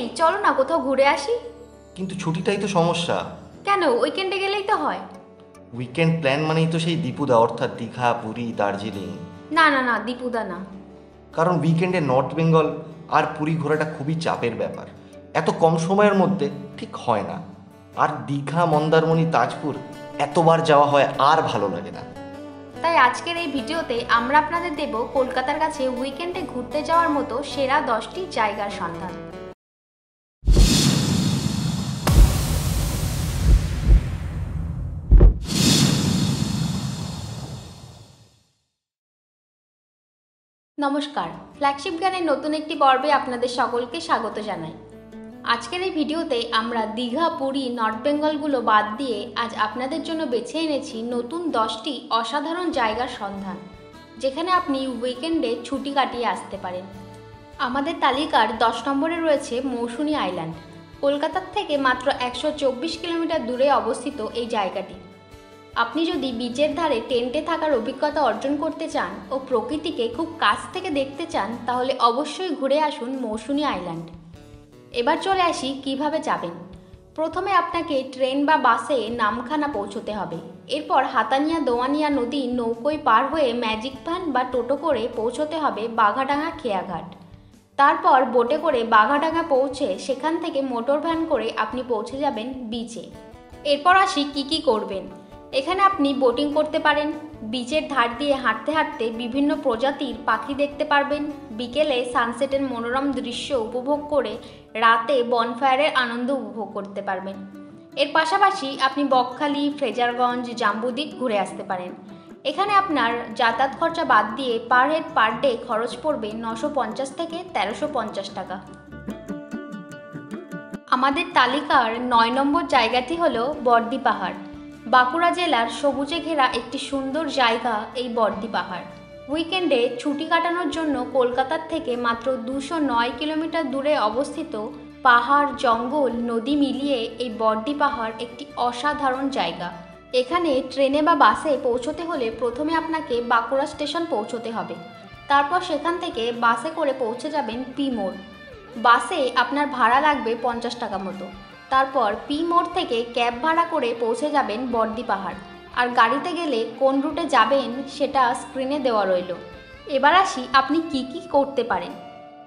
এই চলো না কোথাও ঘুরে আসি। কিন্তু ছুটিটাই তো সমস্যা। কেন, উইকেন্ডে গেলেই তো হয়। উইকেন্ড প্ল্যান মানেই তো সেই দীপুদা, অর্থাৎ দীঘা, পুরী, দার্জিলিং। না না না দীপুদা না, কারণ উইকেন্ডে নর্থ বেঙ্গল আর পুরী ঘোরাটা খুবই চাপের ব্যাপার, এত কম সময়ের মধ্যে ঠিক হয় না। আর দীঘা, মন্দারমণি, তাজপুর এতবার যাওয়া হয় আর ভালো লাগে না। তাই আজকের এই ভিডিওতে আমরা আপনাদের দেব কলকাতার কাছে উইকেন্ডে ঘুরতে যাওয়ার মতো সেরা 10টি জায়গার সন্ধান। নমস্কার, ফ্ল্যাগশিপ জ্ঞানের নতুন একটি পর্বে আপনাদের সকলকে স্বাগত জানাই। আজকের এই ভিডিওতে আমরা দীঘা, পুরী, নর্থ বেঙ্গলগুলো বাদ দিয়ে আজ আপনাদের জন্য বেছে এনেছি নতুন 10টি অসাধারণ জায়গার সন্ধান, যেখানে আপনি উইকেন্ডে ছুটি কাটিয়ে আসতে পারেন। আমাদের তালিকার 10 নম্বরে রয়েছে মৌসুনি আইল্যান্ড। কলকাতার থেকে মাত্র 124 কিলোমিটার দূরে অবস্থিত এই জায়গাটি। আপনি যদি বিচের ধারে টেন্টে থাকার অভিজ্ঞতা অর্জন করতে চান ও প্রকৃতিকে খুব কাছ থেকে দেখতে চান, তাহলে অবশ্যই ঘুরে আসুন মৌসুনি আইল্যান্ড। এবার চলে আসি কিভাবে যাবেন। প্রথমে আপনাকে ট্রেন বা বাসে নামখানা পৌঁছতে হবে। এরপর হাতানিয়া দোয়ানিয়া নদী নৌকোয় পার হয়ে ম্যাজিক ভ্যান বা টোটো করে পৌঁছতে হবে বাঘাডাঙ্গা খেয়াঘাট। তারপর বোটে করে বাঘাডাঙ্গা পৌঁছে সেখান থেকে মোটর ভ্যান করে আপনি পৌঁছে যাবেন বিচে। এরপর আসি কী করবেন। এখানে আপনি বোটিং করতে পারেন, বিচের ধার দিয়ে হাঁটতে হাঁটতে বিভিন্ন প্রজাতির পাখি দেখতে পারবেন, বিকেলে সানসেটের মনোরম দৃশ্য উপভোগ করে রাতে বনফায়ারের আনন্দ উপভোগ করতে পারবেন। এর পাশাপাশি আপনি বকখালি, ফ্রেজারগঞ্জ, জাম্বুদ্বীপ ঘুরে আসতে পারেন। এখানে আপনার যাতায়াত খরচা বাদ দিয়ে পার হেড পার ডে খরচ পড়বে 950 থেকে 1350 টাকা। আমাদের তালিকার 9 নম্বর জায়গাটি হলো বর্দিপাহাড়। বাঁকুড়া জেলার সবুজে ঘেরা একটি সুন্দর জায়গা এই বর্দিপাহাড়। উইকেন্ডে ছুটি কাটানোর জন্য কলকাতার থেকে মাত্র 209 কিলোমিটার দূরে অবস্থিত। পাহাড়, জঙ্গল, নদী মিলিয়ে এই বর্দিপাহাড় একটি অসাধারণ জায়গা। এখানে ট্রেনে বা বাসে পৌঁছতে হলে প্রথমে আপনাকে বাঁকুড়া স্টেশন পৌঁছতে হবে, তারপর সেখান থেকে বাসে করে পৌঁছে যাবেন পি মোড়। বাসে আপনার ভাড়া লাগবে 50 টাকা মতো। তারপর পি মোড় থেকে ক্যাব ভাড়া করে পৌঁছে যাবেন বর্দিপাহাড়। আর গাড়িতে গেলে কোন রুটে যাবেন সেটা স্ক্রিনে দেওয়া রইল। এবার আসি আপনি কী করতে পারেন।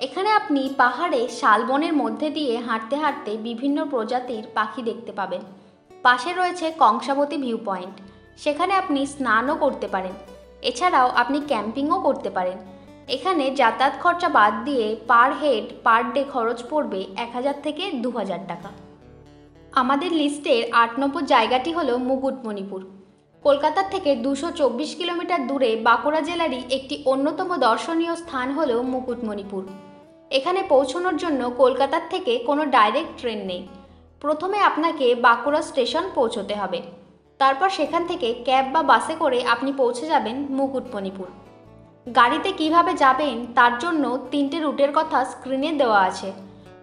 এখানে আপনি পাহাড়ে শালবনের মধ্যে দিয়ে হাঁটতে হাঁটতে বিভিন্ন প্রজাতির পাখি দেখতে পাবেন। পাশে রয়েছে কংসাবতী ভিউ পয়েন্ট, সেখানে আপনি স্নানও করতে পারেন। এছাড়াও আপনি ক্যাম্পিংও করতে পারেন। এখানে যাতায়াত খরচা বাদ দিয়ে পার হেড পার ডে খরচ পড়বে 1000 থেকে 2000 টাকা। আমাদের লিস্টের 8 নম্বর জায়গাটি হলো মুকুটমণিপুর। কলকাতা থেকে 224 কিলোমিটার দূরে বাঁকুড়া জেলারই একটি অন্যতম দর্শনীয় স্থান হলো মুকুটমণিপুর। এখানে পৌঁছানোর জন্য কলকাতা থেকে কোনো ডাইরেক্ট ট্রেন নেই। প্রথমে আপনাকে বাঁকুড়া স্টেশন পৌঁছতে হবে, তারপর সেখান থেকে ক্যাব বা বাসে করে আপনি পৌঁছে যাবেন মুকুটমণিপুর। গাড়িতে কিভাবে যাবেন তার জন্য 3টে রুটের কথা স্ক্রিনে দেওয়া আছে।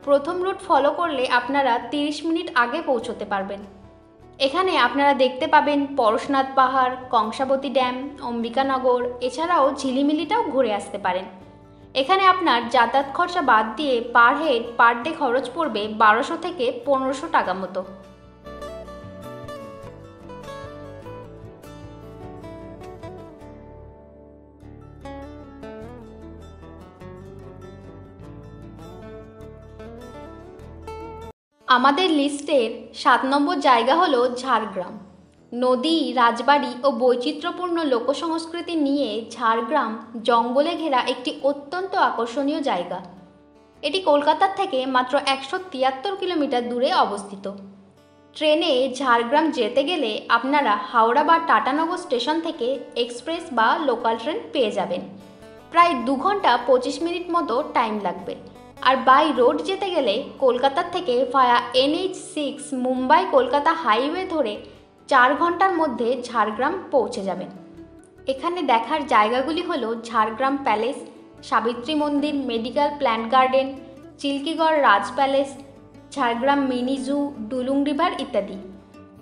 প্রথম রুট ফলো করলে আপনারা 30 মিনিট আগে পৌঁছতে পারবেন। এখানে আপনারা দেখতে পাবেন পরশনাথ পাহাড়, কংসাবতী ড্যাম, অম্বিকানগর, এছাড়াও ঝিলিমিলিটাও ঘুরে আসতে পারেন। এখানে আপনার যাতায়াত খরচা বাদ দিয়ে পার হেড পার ডে খরচ পড়বে 1200 থেকে 1500 টাকা মতো। আমাদের লিস্টের 7 নম্বর জায়গা হলো ঝাড়গ্রাম। নদী, রাজবাড়ি ও বৈচিত্র্যপূর্ণ লোকসংস্কৃতি নিয়ে ঝাড়গ্রাম জঙ্গলে ঘেরা একটি অত্যন্ত আকর্ষণীয় জায়গা। এটি কলকাতার থেকে মাত্র 173 কিলোমিটার দূরে অবস্থিত। ট্রেনে ঝাড়গ্রাম যেতে গেলে আপনারা হাওড়া বা টাটানগর স্টেশন থেকে এক্সপ্রেস বা লোকাল ট্রেন পেয়ে যাবেন। প্রায় 2 ঘন্টা 25 মিনিট মতো টাইম লাগবে। আর বাই রোড যেতে গেলে কলকাতার থেকে ভায়া NH-6 মুম্বাই কলকাতা হাইওয়ে ধরে 4 ঘন্টার মধ্যে ঝাড়গ্রাম পৌঁছে যাবেন। এখানে দেখার জায়গাগুলি হলো ঝাড়গ্রাম প্যালেস, সাবিত্রী মন্দির, medical plant garden, Chilkigarh Raj palace, Jhargram mini zoo, Dulung river ইত্যাদি।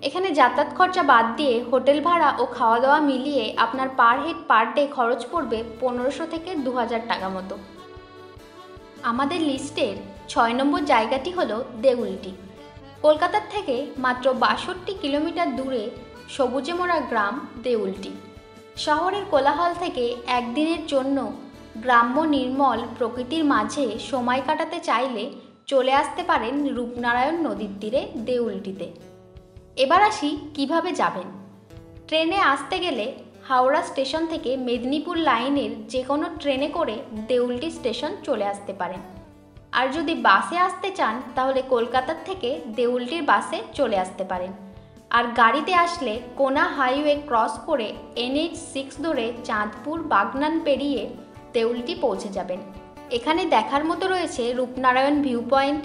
এখানে যাতায়াত খরচা বাদ দিয়ে হোটেল ভাড়া ও খাওয়া দাওয়া মিলিয়ে আপনার পার হেড পার ডে খরচ পড়বে 1500 থেকে 2000 টাকা মতো। আমাদের লিস্টের 6 নম্বর জায়গাটি হলো দেউলটি। কলকাতা থেকে মাত্র ৬২ কিলোমিটার দূরে সবুজে মোড়া গ্রাম দেউলটি। শহরের কোলাহল থেকে একদিনের জন্য গ্রাম্য নির্মল প্রকৃতির মাঝে সময় কাটাতে চাইলে চলে আসতে পারেন রূপনারায়ণ নদীর তীরে দেউলটিতে। এবার আসি কিভাবে যাবেন। ট্রেনে আসতে গেলে হাওড়া স্টেশন থেকে মেদিনীপুর লাইনের যে কোনো ট্রেনে করে দেউলটি স্টেশন চলে আসতে পারেন। আর যদি বাসে আসতে চান তাহলে কলকাতার থেকে দেউলটির বাসে চলে আসতে পারেন। আর গাড়িতে আসলে কোনা হাইওয়ে ক্রস করে NH-6 ধরে চাঁদপুর বাগনান পেরিয়ে দেউলটি পৌঁছে যাবেন। এখানে দেখার মতো রয়েছে রূপনারায়ণ ভিউ পয়েন্ট,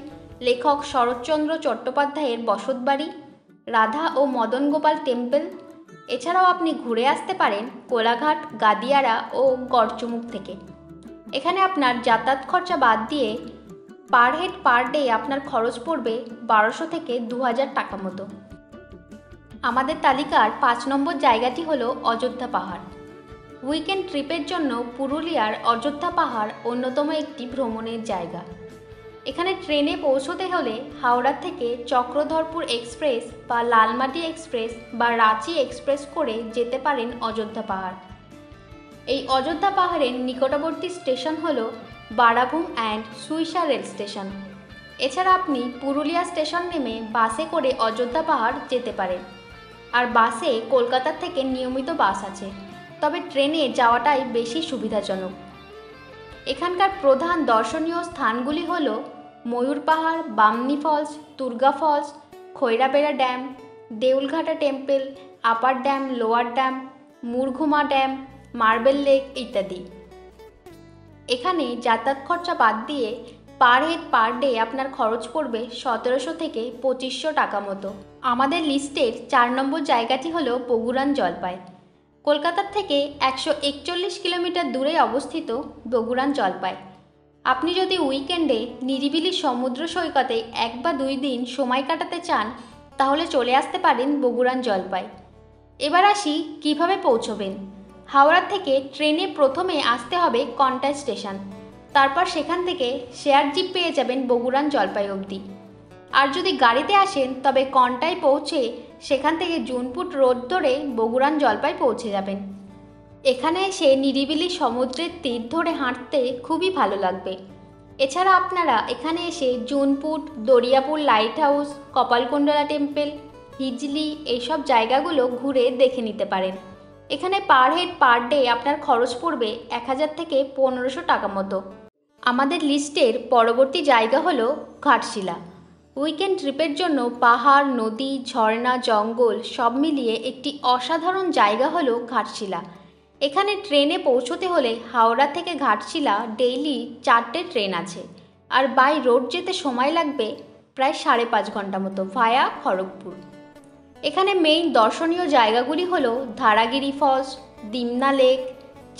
লেখক শরৎচন্দ্র চট্টোপাধ্যায়ের বসতবাড়ি, রাধা ও মদন গোপাল টেম্পল। এছাড়াও আপনি ঘুরে আসতে পারেন কোলাঘাট, গাদিয়ারা ও গড়চুমুক থেকে। এখানে আপনার যাতায়াত খরচা বাদ দিয়ে পার হেড পার ডে আপনার খরচ পড়বে ১২০০ থেকে ২০০০ টাকা মতো। আমাদের তালিকার ৫ নম্বর জায়গাটি হলো অযোধ্যা পাহাড়। উইকেন্ড ট্রিপের জন্য পুরুলিয়ার অযোধ্যা পাহাড় অন্যতম একটি ভ্রমণের জায়গা। এখানে ট্রেনে পৌঁছতে হলে হাওড়া থেকে চক্রধরপুর এক্সপ্রেস বা লালমাটি এক্সপ্রেস বা রাঁচি এক্সপ্রেস করে যেতে পারেন অযোধ্যা পাহাড়। এই অযোধ্যা পাহাড়ের নিকটবর্তী স্টেশন হলো Barabhum and Suisa rail station. এছাড়া আপনি পুরুলিয়া স্টেশন নেমে বাসে করে অযোধ্যা পাহাড় যেতে পারেন। আর বাসে কলকাতা থেকে নিয়মিত বাস আছে, তবে ট্রেনে যাওয়াটাই বেশি সুবিধাজনক। এখানকার প্রধান দর্শনীয় স্থানগুলি হল Mayur Pahar, Bamni falls, Durga falls, Khairabera dam, Deulghata temple, upper dam, lower dam, Murguma dam, marble lake ইত্যাদি। এখানে যাতায়াত খরচা বাদ দিয়ে পার হেড পার ডে আপনার খরচ পড়বে ১৭০০ থেকে ২৫০০ টাকা মতো। আমাদের লিস্টের ৪ নম্বর জায়গাটি হলো বগুড়ান জলপাই। কলকাতার থেকে ১৪১ কিলোমিটার দূরে অবস্থিত বগুড়ান জলপাই। আপনি যদি উইকেন্ডে নিরিবিলি সমুদ্র সৈকতে ১ বা ২ দিন সময় কাটাতে চান তাহলে চলে আসতে পারেন বগুড়ান জলপাই। এবার আসি কিভাবে পৌঁছবেন। হাওড়া থেকে ট্রেনে প্রথমে আসতে হবে কন্টাই স্টেশন, তারপর সেখান থেকে শেয়ার জিপ পেয়ে যাবেন বগুড়ান জলপাই অবধি। আর যদি গাড়িতে আসেন তবে কন্টাই পৌঁছে সেখান থেকে জুনপুট রোড ধরে বগুড়ান জলপাই পৌঁছে যাবেন। এখানে এসে নিরিবিলি সমুদ্রের তীর ধরে হাঁটতে খুবই ভালো লাগবে। এছাড়া আপনারা এখানে এসে Junput, Dariapur lighthouse, Kapalkundala temple, Hijli এইসব জায়গাগুলো ঘুরে দেখে নিতে পারেন। এখানে পার হেড পার ডে আপনার খরচ পড়বে ১০০০ থেকে ১৫০০ টাকা মতো। আমাদের লিস্টের পরবর্তী জায়গা হলো ঘাটশিলা। উইকেন্ড ট্রিপের জন্য পাহাড়, নদী, ঝর্ণা, জঙ্গল সব মিলিয়ে একটি অসাধারণ জায়গা হলো ঘাটশিলা। এখানে ট্রেনে পৌঁছতে হলে হাওড়া থেকে ঘাটশিলা ডেইলি 4টে ট্রেন আছে। আর বাই রোড যেতে সময় লাগবে প্রায় ৫.৫ ঘন্টা মতো ভায়া খড়গপুর। এখানে মেইন দর্শনীয় জায়গাগুলি হলো Dharagiri falls, Dimna lake,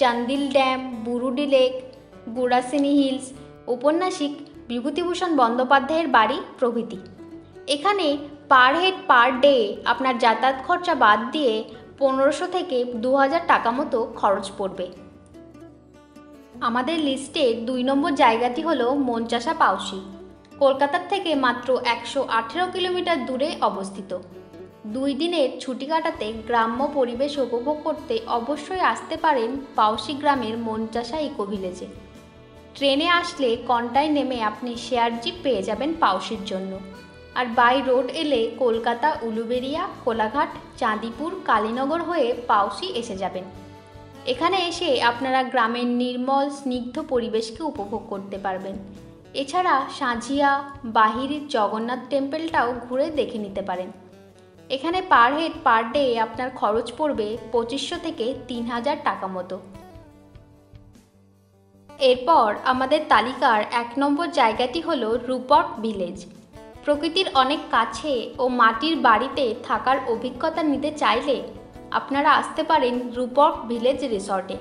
Chandil dam, Burudi lake, Gurasini hills, ঔপন্যাসিক বিভূতিভূষণ বন্দ্যোপাধ্যায়ের বাড়ি প্রভৃতি। এখানে পার হেড পার ডে আপনার যাতায়াত খরচা বাদ দিয়ে ১৫০০ থেকে ২০০০ টাকা মতো খরচ পড়বে। আমাদের লিস্টে ২ নম্বর জায়গাটি হলো মনচাসা পাউশি। কলকাতার থেকে মাত্র ১১৮ কিলোমিটার দূরে অবস্থিত। ২ দিনের ছুটি কাটাতে গ্রাম্য পরিবেশ উপভোগ করতে অবশ্যই আসতে পারেন পাউশি গ্রামের মনচাসা ইকো ভিলেজে। ট্রেনে আসলে কন্টাই নেমে আপনি শেয়ার জিপ পেয়ে যাবেন পাউশির জন্য। আর বাই রোড এলে কলকাতা, উলুবেড়িয়া, কোলাঘাট, চাঁদিপুর, কালীনগর হয়ে পাউশি এসে যাবেন। এখানে এসে আপনারা গ্রামের নির্মল স্নিগ্ধ পরিবেশকে উপভোগ করতে পারবেন। এছাড়া সাঁঝিয়া বাহিরের জগন্নাথ টেম্পলটাও ঘুরে দেখে নিতে পারেন। এখানে পার হেড পার ডে আপনার খরচ পড়বে ২৫০০ থেকে ৩০০০ টাকা মতো। এরপর আমাদের তালিকার ১ নম্বর জায়গাটি হলো রুপক ভিলেজ। প্রকৃতির অনেক কাছে ও মাটির বাড়িতে থাকার অভিজ্ঞতা নিতে চাইলে আপনারা আসতে পারেন রুপক ভিলেজ রিসর্টে।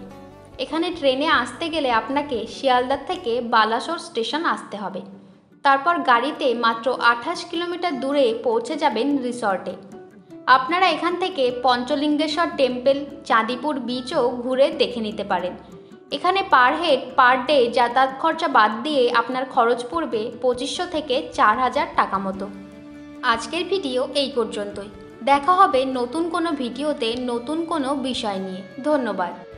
এখানে ট্রেনে আসতে গেলে আপনাকে শিয়ালদা থেকে বালাসোর স্টেশন আসতে হবে, তারপর গাড়িতে মাত্র ২৮ কিলোমিটার দূরে পৌঁছে যাবেন রিসর্টে। আপনারা এখান থেকে পঞ্চলিঙ্গেশ্বর টেম্পল, চাঁদিপুর বিচও ঘুরে দেখে নিতে পারেন। एखाने पर हेड पर डे यातायात खर्चा बद दिए आपनार खरच पड़बे 2500 थेके 4000 टाका मतो। आजकेर भिडियो एई पर्यन्तई। देखा हबे नतून कोनो भिडियोते नतून कोनो विषय निये। धन्यवाद।